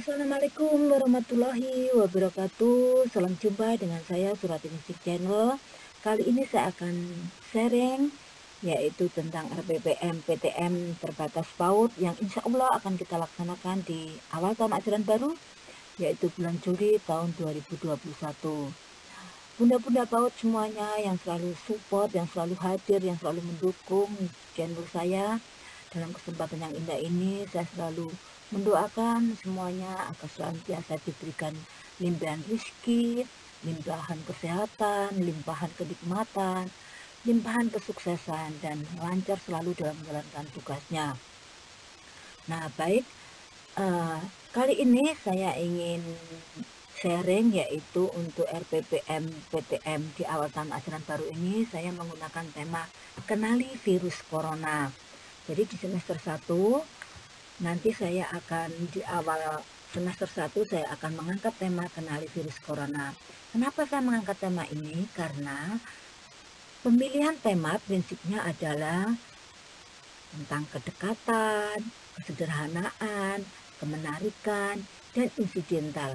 Assalamualaikum warahmatullahi wabarakatuh. Salam jumpa dengan saya Suratiningsih Channel. Kali ini saya akan sharing yaitu tentang RPPM PTM terbatas PAUD yang insya Allah akan kita laksanakan di awal tahun ajaran baru, yaitu bulan Juli tahun 2021. Bunda-bunda PAUD semuanya yang selalu support, yang selalu hadir, yang selalu mendukung channel saya. Dalam kesempatan yang indah ini saya selalu mendoakan semuanya agar senantiasa diberikan limpahan rezeki, limpahan kesehatan, limpahan kenikmatan, limpahan kesuksesan, dan lancar selalu dalam menjalankan tugasnya. Nah baik, kali ini saya ingin sharing yaitu untuk RPPM PTM di awal tahun ajaran baru ini saya menggunakan tema Kenali Virus Corona. Jadi di semester 1 nanti saya akan di awal semester 1 saya akan mengangkat tema Kenali Virus Corona. Kenapa saya mengangkat tema ini? Karena pemilihan tema prinsipnya adalah tentang kedekatan, kesederhanaan, kemenarikan, dan insidental.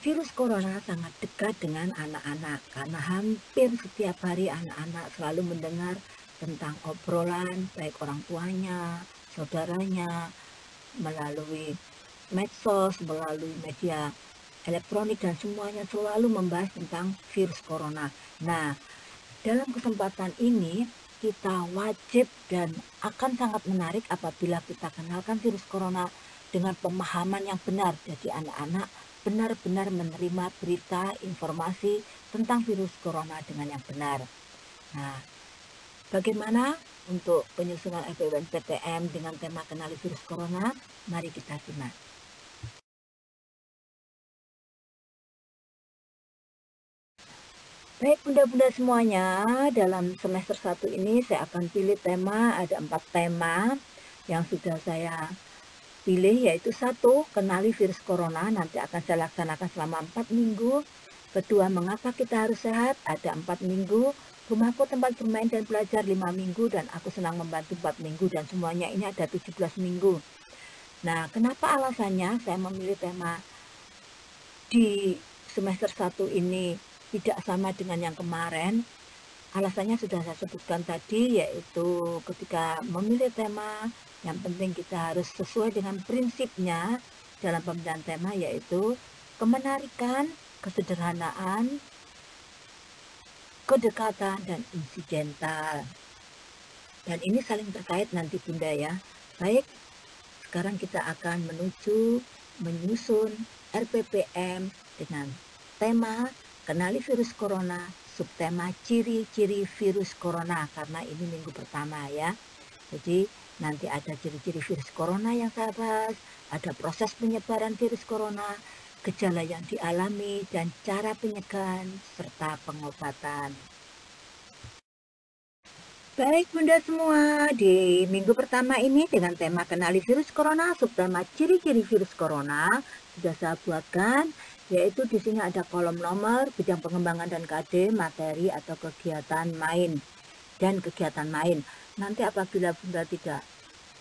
Virus Corona sangat dekat dengan anak-anak karena hampir setiap hari anak-anak selalu mendengar tentang obrolan baik orang tuanya, saudaranya, melalui medsos, melalui media elektronik, dan semuanya selalu membahas tentang virus corona. Nah, dalam kesempatan ini kita wajib dan akan sangat menarik apabila kita kenalkan virus corona dengan pemahaman yang benar. Jadi anak-anak benar-benar menerima berita, informasi tentang virus corona dengan yang benar. Nah, bagaimana untuk penyusunan RPPM PTM dengan tema Kenali Virus Corona? Mari kita simak. Baik bunda-bunda semuanya, dalam semester 1 ini saya akan pilih tema, ada 4 tema yang sudah saya pilih, yaitu 1. Kenali Virus Corona, nanti akan saya laksanakan selama 4 minggu. Kedua, mengapa kita harus sehat, ada 4 minggu. Rumahku tempat bermain dan belajar 5 minggu, dan aku senang membantu 4 minggu, dan semuanya ini ada 17 minggu. Nah, kenapa alasannya saya memilih tema di semester 1 ini tidak sama dengan yang kemarin? Alasannya sudah saya sebutkan tadi, yaitu ketika memilih tema, yang penting kita harus sesuai dengan prinsipnya dalam pemilihan tema, yaitu kemenarikan, kesederhanaan, kedekatan, dan insidental, dan ini saling terkait nanti bunda ya. Baik, sekarang kita akan menuju menyusun RPPM dengan tema Kenali Virus Corona, subtema ciri-ciri virus corona, karena ini minggu pertama ya. Jadi nanti ada ciri-ciri virus corona yang saya bahas, ada proses penyebaran virus corona, gejala yang dialami, dan cara pencegahan serta pengobatan. Baik bunda semua, di minggu pertama ini dengan tema Kenali Virus Corona, subtema ciri-ciri virus corona sudah saya buatkan, yaitu di sini ada kolom nomor, bidang pengembangan dan KD, materi atau kegiatan main, dan kegiatan main. Nanti apabila bunda tidak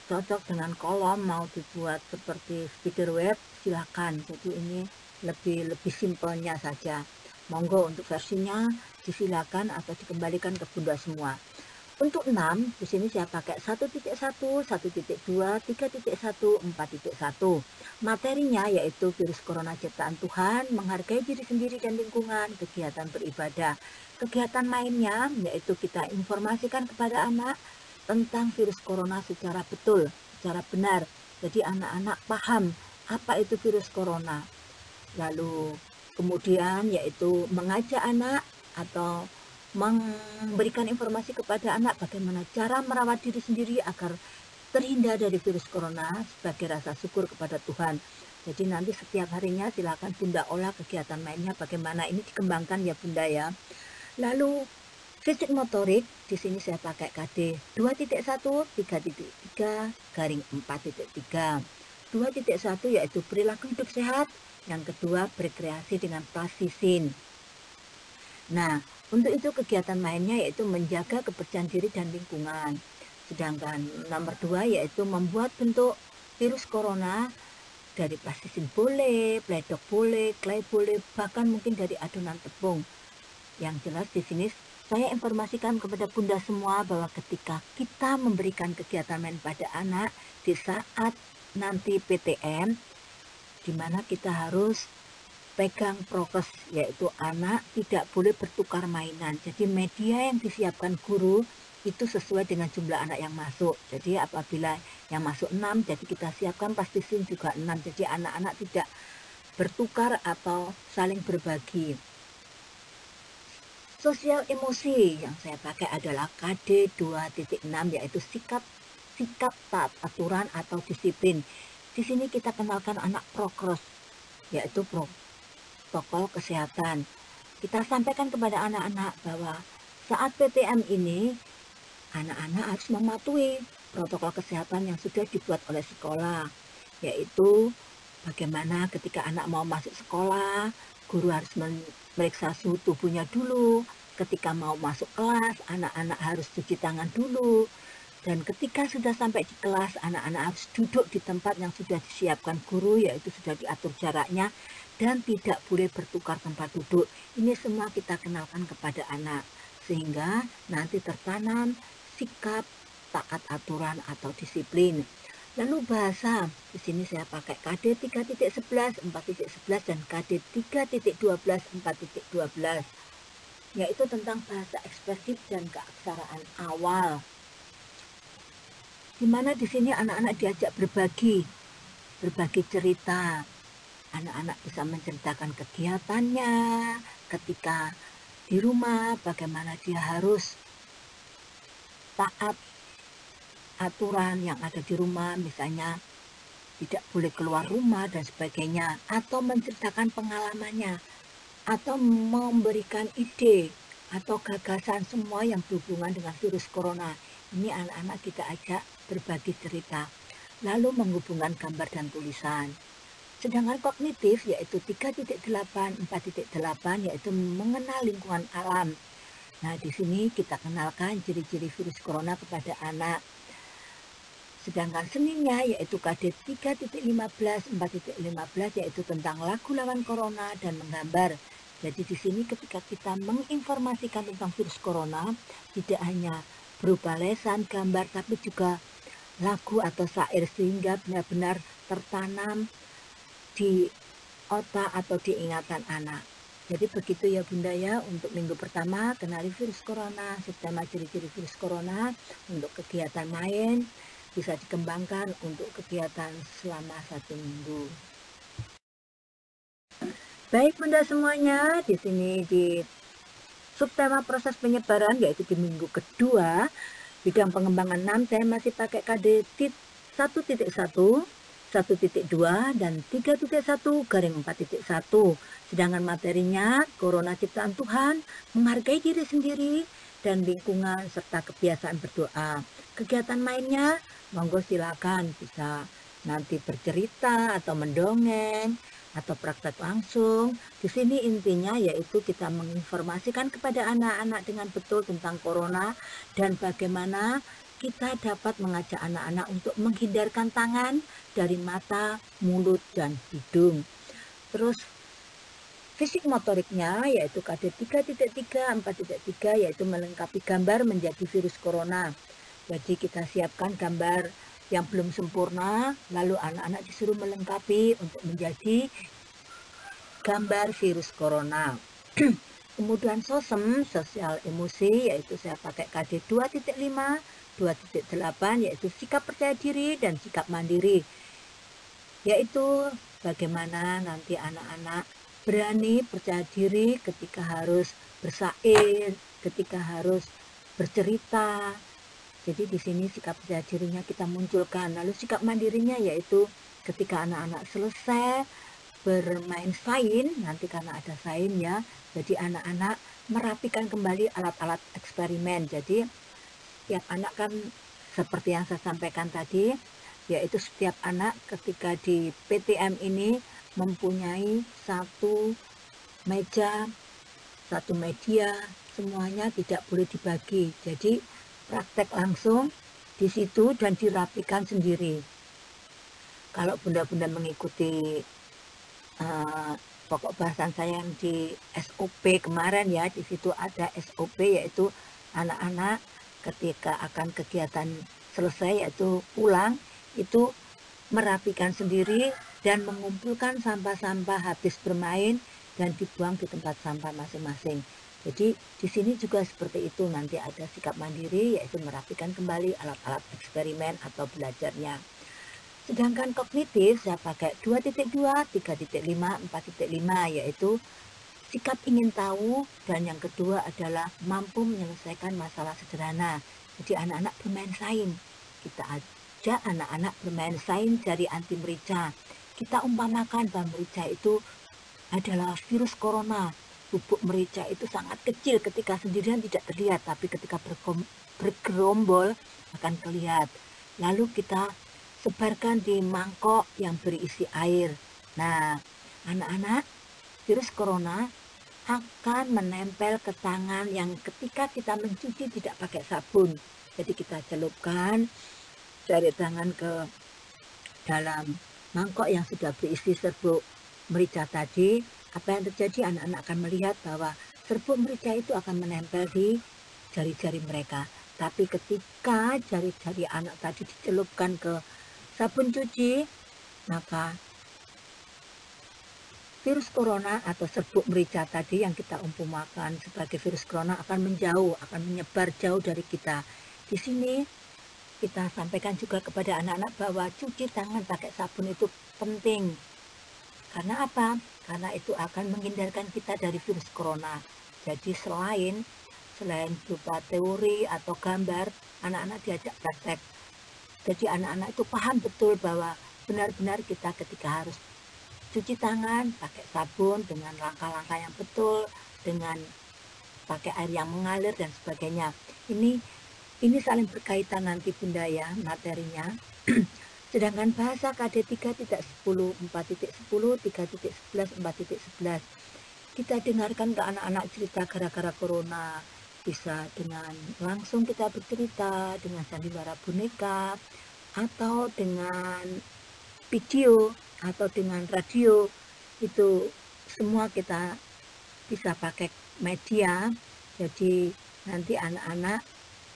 cocok dengan kolom mau dibuat seperti spider web silahkan, jadi ini lebih simpelnya saja, monggo untuk versinya disilakan atau dikembalikan ke bunda semua. Untuk 6 di sini saya pakai 1.1, 1.2, 3.1, 4.1. Materinya yaitu virus corona ciptaan Tuhan, menghargai diri sendiri dan lingkungan, kegiatan beribadah. Kegiatan mainnya yaitu kita informasikan kepada anak tentang virus corona secara betul, secara benar. Jadi anak-anak paham apa itu virus corona. Lalu kemudian yaitu mengajak anak atau memberikan informasi kepada anak bagaimana cara merawat diri sendiri agar terhindar dari virus corona sebagai rasa syukur kepada Tuhan. Jadi nanti setiap harinya silakan bunda olah kegiatan mainnya bagaimana, ini dikembangkan ya bunda ya. Lalu fisik motorik, di sini saya pakai KD 2.1, 3.3, garing 4.3. 2.1 yaitu perilaku hidup sehat, yang kedua berkreasi dengan plastisin. Nah, untuk itu kegiatan mainnya yaitu menjaga kepercayaan diri dan lingkungan. Sedangkan nomor 2 yaitu membuat bentuk virus corona Dari plastisin boleh, pledok boleh, klei boleh, bahkan mungkin dari adonan tepung. Yang jelas di sini saya informasikan kepada bunda semua bahwa ketika kita memberikan kegiatan main pada anak di saat nanti PTM, di mana kita harus pegang prokes, yaitu anak tidak boleh bertukar mainan. Jadi media yang disiapkan guru itu sesuai dengan jumlah anak yang masuk. Jadi apabila yang masuk 6, jadi kita siapkan plastisin juga 6. Jadi anak-anak tidak bertukar atau saling berbagi. Sosial emosi yang saya pakai adalah KD 2.6, yaitu sikap taat aturan atau disiplin. Di sini kita kenalkan anak prokes, yaitu protokol kesehatan. Kita sampaikan kepada anak-anak bahwa saat PTM ini anak-anak harus mematuhi protokol kesehatan yang sudah dibuat oleh sekolah, yaitu bagaimana ketika anak mau masuk sekolah, guru harus memeriksa suhu tubuhnya dulu. Ketika mau masuk kelas, anak-anak harus cuci tangan dulu. Dan ketika sudah sampai di kelas, anak-anak harus duduk di tempat yang sudah disiapkan guru, yaitu sudah diatur jaraknya, dan tidak boleh bertukar tempat duduk. Ini semua kita kenalkan kepada anak, sehingga nanti tertanam sikap taat aturan atau disiplin. Lalu bahasa, di sini saya pakai KD 3.11, 4.11, dan KD 3.12, 4.12, yaitu tentang bahasa ekspresif dan keaksaraan awal. Di mana di sini anak-anak diajak berbagi cerita. Anak-anak bisa menceritakan kegiatannya ketika di rumah, bagaimana dia harus taat aturan yang ada di rumah, misalnya tidak boleh keluar rumah dan sebagainya, atau menceritakan pengalamannya, atau memberikan ide atau gagasan, semua yang berhubungan dengan virus corona. Ini anak-anak kita ajak berbagi cerita, lalu menghubungkan gambar dan tulisan. Sedangkan kognitif, yaitu 3.8, 4.8, yaitu mengenal lingkungan alam. Nah, di sini kita kenalkan ciri-ciri virus corona kepada anak. Sedangkan seninya, yaitu KD 3.15, 4.15, yaitu tentang lagu lawan corona dan menggambar. Jadi di sini ketika kita menginformasikan tentang virus corona, tidak hanya berupa lesan, gambar, tapi juga lagu atau syair, sehingga benar-benar tertanam di otak atau di ingatan anak. Jadi begitu ya bunda ya, untuk minggu pertama kenali virus corona, serta ciri-ciri virus corona untuk kegiatan main. Bisa dikembangkan untuk kegiatan selama 1 minggu. Baik bunda semuanya, di sini di subtema proses penyebaran, yaitu di minggu kedua bidang pengembangan 6, saya masih pakai KD 1.1, 1.2, dan 3.1/4.1. Sedangkan materinya Corona Ciptaan Tuhan, menghargai diri sendiri dan lingkungan, serta kebiasaan berdoa. Kegiatan mainnya monggo silakan, bisa nanti bercerita atau mendongeng atau praktek langsung. Di sini intinya yaitu kita menginformasikan kepada anak-anak dengan betul tentang corona dan bagaimana kita dapat mengajak anak-anak untuk menghindarkan tangan dari mata, mulut, dan hidung. Terus fisik motoriknya yaitu KD 3.3, 4.3, yaitu melengkapi gambar menjadi virus corona. Jadi kita siapkan gambar yang belum sempurna, lalu anak-anak disuruh melengkapi untuk menjadi gambar virus corona. Kemudian sosem, sosial emosi, yaitu saya pakai KD 2.5, 2.8, yaitu sikap percaya diri dan sikap mandiri. Yaitu bagaimana nanti anak-anak berani percaya diri ketika harus bersair, ketika harus bercerita. Jadi di sini sikap percaya dirinya kita munculkan. Lalu sikap mandirinya yaitu ketika anak-anak selesai bermain sain, nanti karena ada sain ya, jadi anak-anak merapikan kembali alat-alat eksperimen. Jadi setiap anak kan seperti yang saya sampaikan tadi, yaitu setiap anak ketika di PTM ini mempunyai satu meja, satu media, semuanya tidak boleh dibagi. Jadi praktek langsung di situ dan dirapikan sendiri. Kalau bunda-bunda mengikuti pokok bahasan saya yang di SOP kemarin ya, di situ ada SOP, yaitu anak-anak ketika akan kegiatan selesai yaitu pulang, itu merapikan sendiri dan mengumpulkan sampah-sampah habis bermain dan dibuang di tempat sampah masing-masing. Jadi di sini juga seperti itu, nanti ada sikap mandiri yaitu merapikan kembali alat-alat eksperimen atau belajarnya. Sedangkan kognitif saya pakai 2.2, 3.5, 4.5, yaitu sikap ingin tahu, dan yang kedua adalah mampu menyelesaikan masalah sederhana. Jadi anak-anak bermain sain, kita ajak anak-anak bermain sain jari anti merica. Kita umpamakan bahwa merica itu adalah virus corona. Bubuk merica itu sangat kecil, ketika sendirian tidak terlihat, tapi ketika bergerombol akan terlihat. Lalu kita sebarkan di mangkok yang berisi air. Nah, anak-anak, virus corona akan menempel ke tangan yang ketika kita mencuci tidak pakai sabun. Jadi kita celupkan jari tangan ke dalam mangkok yang sudah berisi serbuk merica tadi. Apa yang terjadi, anak-anak akan melihat bahwa serbuk merica itu akan menempel di jari-jari mereka. Tapi ketika jari-jari anak tadi dicelupkan ke sabun cuci, maka virus corona atau serbuk merica tadi yang kita umpamakan sebagai virus corona akan menjauh, akan menyebar jauh dari kita. Di sini kita sampaikan juga kepada anak-anak bahwa cuci tangan pakai sabun itu penting. Karena apa? Karena itu akan menghindarkan kita dari virus corona. Jadi selain berupa teori atau gambar, anak-anak diajak praktek. Jadi anak-anak itu paham betul bahwa benar-benar kita ketika harus cuci tangan pakai sabun dengan langkah-langkah yang betul, dengan pakai air yang mengalir dan sebagainya. Ini saling berkaitan nanti bunda ya materinya. Sedangkan bahasa KD 3.10, 4.10, 3.11, 4.11. Kita dengarkan ke anak-anak cerita gara-gara corona. Bisa dengan langsung kita bercerita, dengan sandiwara boneka, atau dengan video, atau dengan radio. Itu semua kita bisa pakai media. Jadi nanti anak-anak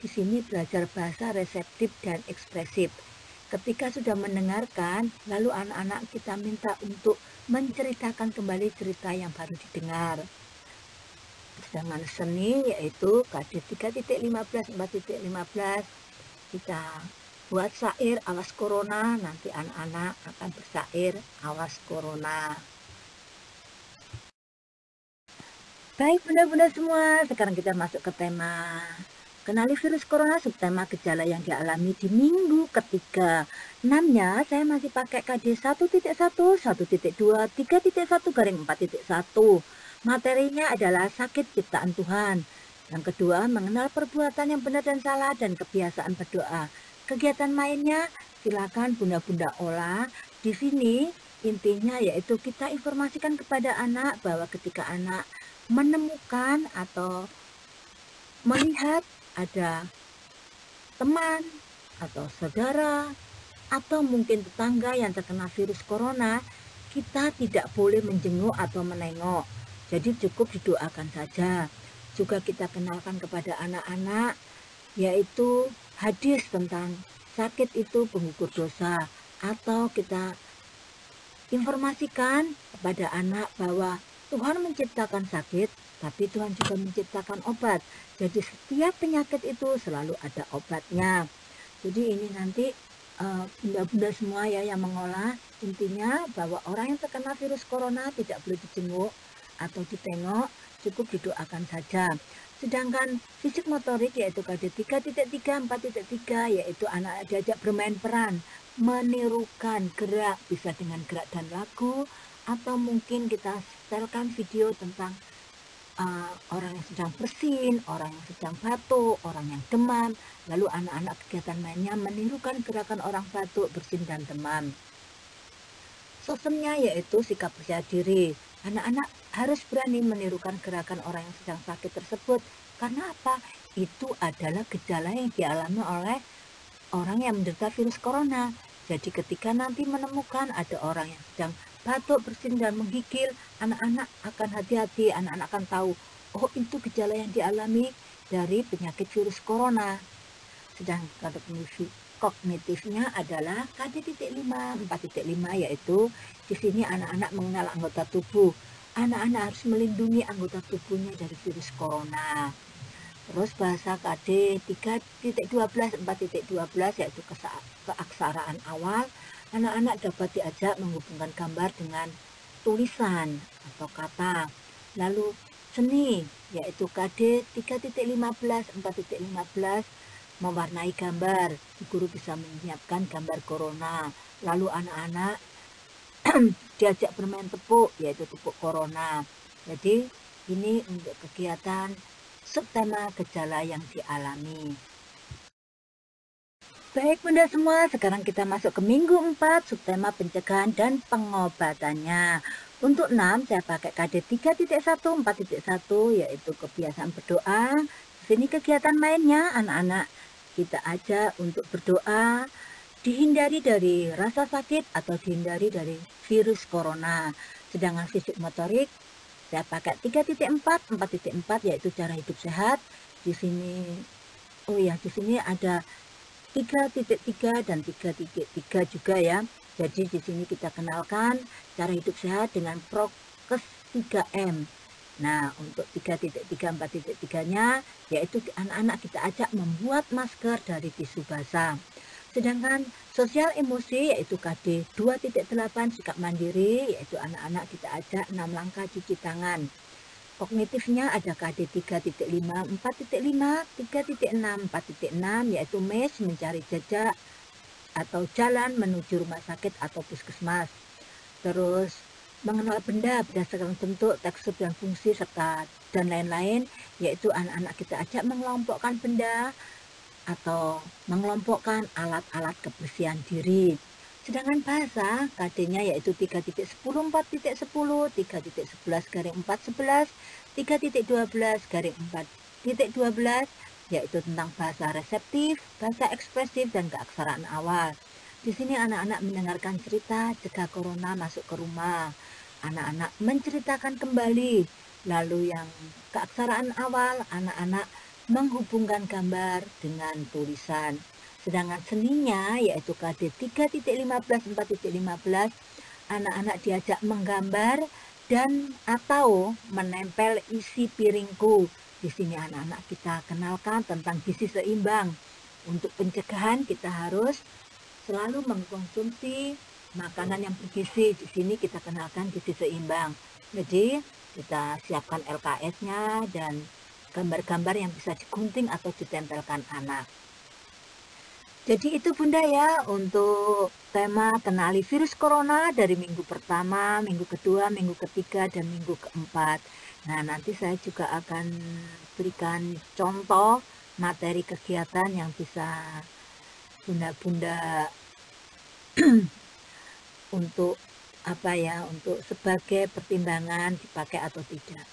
di sini belajar bahasa reseptif dan ekspresif. Ketika sudah mendengarkan, lalu anak-anak kita minta untuk menceritakan kembali cerita yang baru didengar. Sedangkan seni yaitu KD 3.15, 4.15, kita buat syair awas corona, nanti anak-anak akan bersyair awas corona. Baik bunda-bunda semua, sekarang kita masuk ke tema Kenali Virus Corona, subtema gejala yang dialami di minggu ketiga. 6-nya saya masih pakai KD 1.1, 1.2, 3.1-4.1. Materinya adalah sakit ciptaan Tuhan. Yang kedua, mengenal perbuatan yang benar dan salah dan kebiasaan berdoa. Kegiatan mainnya silakan bunda-bunda olah. Di sini intinya yaitu kita informasikan kepada anak bahwa ketika anak menemukan atau melihat ada teman atau saudara atau mungkin tetangga yang terkena virus corona, kita tidak boleh menjenguk atau menengok. Jadi cukup didoakan saja. Juga kita kenalkan kepada anak-anak yaitu hadis tentang sakit itu penggugur dosa, atau kita informasikan kepada anak bahwa Tuhan menciptakan sakit, tapi Tuhan juga menciptakan obat. Jadi setiap penyakit itu selalu ada obatnya. Jadi ini nanti bunda-bunda semua ya yang mengolah. Intinya bahwa orang yang terkena virus corona tidak boleh dijenguk atau ditengok, cukup didoakan saja. Sedangkan fisik motorik yaitu KD 3.3, 4.3, yaitu anak diajak bermain peran, menirukan gerak, bisa dengan gerak dan lagu, atau mungkin kita setelkan video tentang orang yang sedang bersin, orang yang sedang batuk, orang yang demam. Lalu anak-anak kegiatan mainnya menirukan gerakan orang batuk, bersin, dan demam. Sosmnya yaitu sikap percaya diri. Anak-anak harus berani menirukan gerakan orang yang sedang sakit tersebut. Karena apa? Itu adalah gejala yang dialami oleh orang yang menderita virus corona. Jadi ketika nanti menemukan ada orang yang sedang batuk, bersin, dan menggigil, anak-anak akan hati-hati, anak-anak akan tahu, oh itu gejala yang dialami dari penyakit virus corona. Sedangkan fungsi kognitifnya adalah KD 4.5, yaitu di sini anak-anak mengenal anggota tubuh. Anak-anak harus melindungi anggota tubuhnya dari virus corona. Terus bahasa KD 3.12, 4.12 yaitu keaksaraan awal. Anak-anak dapat diajak menghubungkan gambar dengan tulisan atau kata. Lalu seni yaitu KD 3.15, 4.15 mewarnai gambar. Guru bisa menyiapkan gambar corona. Lalu anak-anak diajak bermain tepuk yaitu tepuk corona. Jadi ini untuk kegiatan subtema gejala yang dialami. Baik bunda semua, sekarang kita masuk ke minggu 4, subtema pencegahan dan pengobatannya. Untuk 6, saya pakai KD 3.1, 4.1, yaitu kebiasaan berdoa. Di sini kegiatan mainnya, anak-anak kita ajak untuk berdoa, dihindari dari rasa sakit atau dihindari dari virus corona. Sedangkan fisik motorik, saya pakai 3.4, 4.4 yaitu cara hidup sehat. Di sini, di sini ada 3.3 dan 3.3 juga ya. Jadi di sini kita kenalkan cara hidup sehat dengan prokes 3M. Nah, untuk 3.3, 4.3-nya yaitu anak-anak kita ajak membuat masker dari tisu basah. Sedangkan sosial emosi yaitu KD 2.8 sikap mandiri, yaitu anak-anak kita ajak 6 langkah cuci tangan. Kognitifnya ada KD 3.5, 4.5, 3.6, 4.6 yaitu mes mencari jejak atau jalan menuju rumah sakit atau puskesmas. Terus mengenal benda berdasarkan bentuk, tekstur dan fungsi serta dan lain-lain, yaitu anak-anak kita ajak mengelompokkan benda atau mengelompokkan alat-alat kebersihan diri. Sedangkan bahasa KD-nya yaitu 3.10, 4.10, 3.11-4.11, 3.12-4.12 yaitu tentang bahasa reseptif, bahasa ekspresif dan keaksaraan awal. Di sini anak-anak mendengarkan cerita cegah corona masuk ke rumah. Anak-anak menceritakan kembali. Lalu yang keaksaraan awal, anak-anak menghubungkan gambar dengan tulisan. Sedangkan seninya yaitu KD 3.15, 4.15, anak-anak diajak menggambar dan atau menempel isi piringku. Di sini anak-anak kita kenalkan tentang gizi seimbang. Untuk pencegahan kita harus selalu mengkonsumsi makanan yang bergizi. Di sini kita kenalkan gizi seimbang. Jadi kita siapkan LKS-nya dan gambar-gambar yang bisa digunting atau ditempelkan anak. Jadi itu bunda ya untuk tema kenali virus corona dari minggu pertama, minggu kedua, minggu ketiga, dan minggu keempat. Nah nanti saya juga akan berikan contoh materi kegiatan yang bisa bunda-bunda untuk untuk sebagai pertimbangan dipakai atau tidak.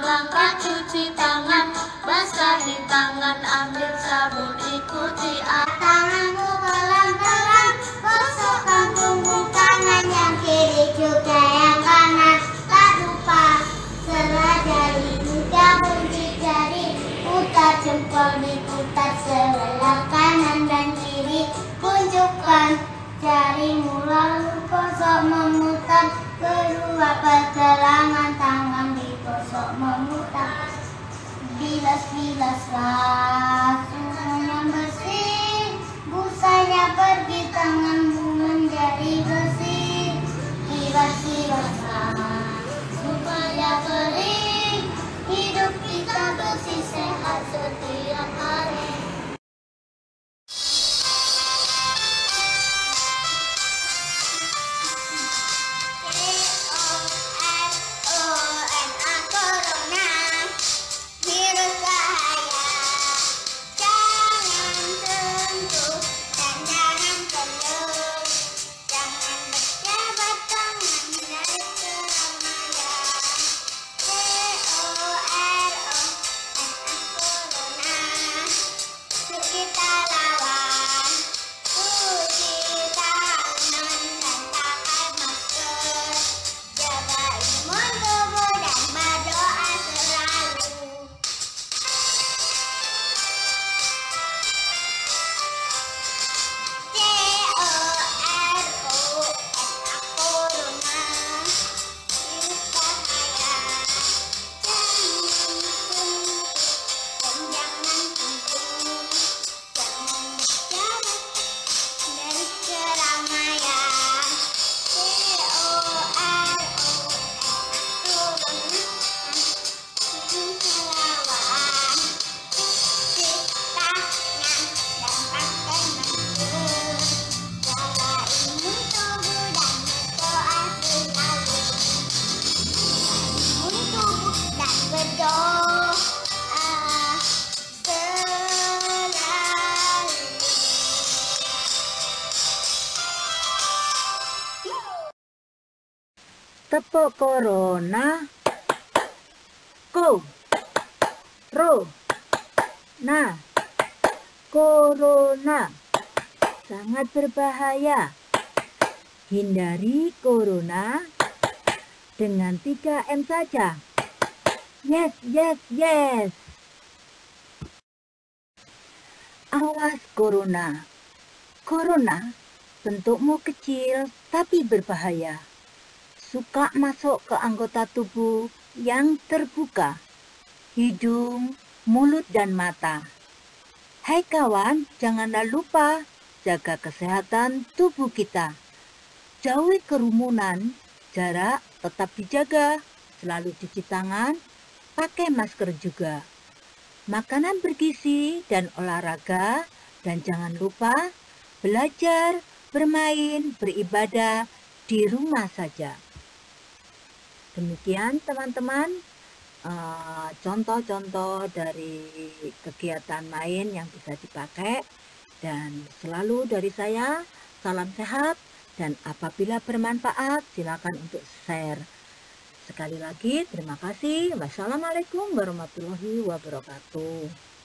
Langkah cuci tangan, basahi tangan, ambil sabun, ikuti tanganmu pelan-pelan, gosok punggung kanan yang kiri juga yang kanan, tak lupa selajari juga kunci jari, putar jempol diputar sebelah kanan dan kiri, kunjukkan jarimu lalu gosok memutar kedua pergelangan tangan. Gosok memutar, bilas-bilaslah susahnya bersih, busanya pergi, tanganmu menjadi bersih, bilas-bilaslah supaya kering, hidup kita bersih sehat setiap hari. Tepuk corona ko ro na corona sangat berbahaya. Hindari corona dengan 3M saja. Yes, yes, yes. Awas corona. Corona bentukmu kecil tapi berbahaya. Suka masuk ke anggota tubuh yang terbuka. Hidung, mulut, dan mata. Hai kawan, janganlah lupa jaga kesehatan tubuh kita. Jauhi kerumunan, jarak tetap dijaga, selalu cuci tangan, pakai masker juga. Makanan bergizi dan olahraga, dan jangan lupa belajar, bermain, beribadah di rumah saja. Demikian teman-teman, contoh-contoh dari kegiatan main yang bisa dipakai. Dan selalu dari saya, salam sehat. Dan apabila bermanfaat, silakan untuk share. Sekali lagi, terima kasih. Wassalamualaikum warahmatullahi wabarakatuh.